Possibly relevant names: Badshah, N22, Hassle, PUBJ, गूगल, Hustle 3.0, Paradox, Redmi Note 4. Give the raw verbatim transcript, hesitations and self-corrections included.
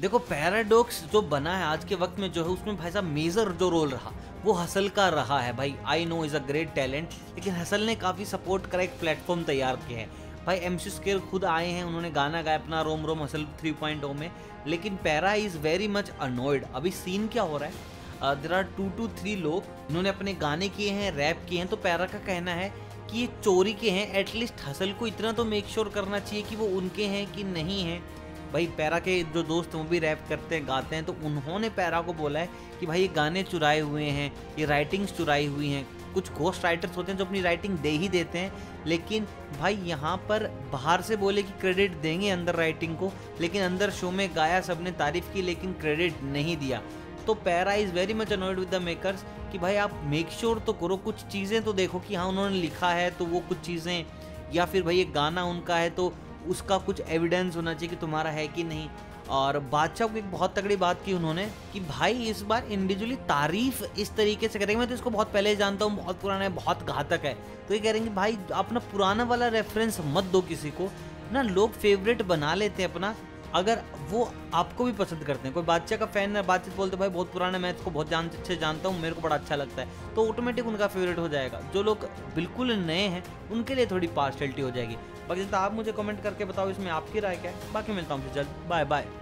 देखो पैराडॉक्स जो बना है आज के वक्त में जो है उसमें भाई साहब मेजर जो रोल रहा वो हसल का रहा है। भाई I know is a great talent, लेकिन हसल ने काफ़ी सपोर्ट करा, एक प्लेटफॉर्म तैयार किया है। भाई एमसी स्केल खुद आए हैं, उन्होंने गाना गाया अपना रोम रोम हसल थ्री पॉइंट ओ में, लेकिन para is very much annoyed. अभी सीन क्या हो रहा है, there are two two three लोग इन्होंने अपने गाने किए हैं, रैप किए हैं, तो पैरा का कहना है कि ये चोरी के हैं, एटलीस्ट हसल को इतना तो मेक श्योर करना चाहिए कि वो उनके हैं कि नहीं हैं। भाई पैरा के जो दोस्त वो भी रैप करते हैं, गाते हैं, तो उन्होंने पैरा को बोला है कि भाई ये गाने चुराए हुए हैं, ये राइटिंग्स चुराई हुई हैं। कुछ घोस्ट राइटर्स होते हैं जो अपनी राइटिंग दे ही देते हैं, लेकिन भाई यहाँ पर बाहर से बोले कि क्रेडिट देंगे अंदर राइटिंग को, लेकिन अंदर शो में गाया, सबने तारीफ़ की, लेकिन क्रेडिट नहीं दिया। तो para is very much annoyed with the makers कि भाई आप मेक श्योर तो करो, कुछ चीज़ें तो देखो कि हाँ उन्होंने लिखा है तो वो कुछ चीज़ें, या फिर भाई ये गाना उनका है तो उसका कुछ एविडेंस होना चाहिए कि तुम्हारा है कि नहीं। और बादशाह को एक बहुत तगड़ी बात की उन्होंने कि भाई इस बार इंडिविजुअली तारीफ इस तरीके से करेंगे, मैं तो इसको बहुत पहले जानता हूँ, बहुत पुराना है, बहुत घातक है, तो ये कह रहे हैं कि भाई अपना पुराना वाला रेफरेंस मत दो किसी को ना, लोग फेवरेट बना लेते हैं अपना अगर वो आपको भी पसंद करते हैं। कोई बादशाह का फैन है, बातचीत बोलते भाई बहुत पुराना, मैं इसको बहुत जान अच्छे जानता हूँ, मेरे को बड़ा अच्छा लगता है, तो ऑटोमेटिक उनका फेवरेट हो जाएगा। जो लोग बिल्कुल नए हैं उनके लिए थोड़ी पार्शलिटी हो जाएगी। बाकी आप मुझे कमेंट करके बताओ इसमें आपकी राय क्या है। बाकी मिलता हूँ फिर जल्द, बाय बाय।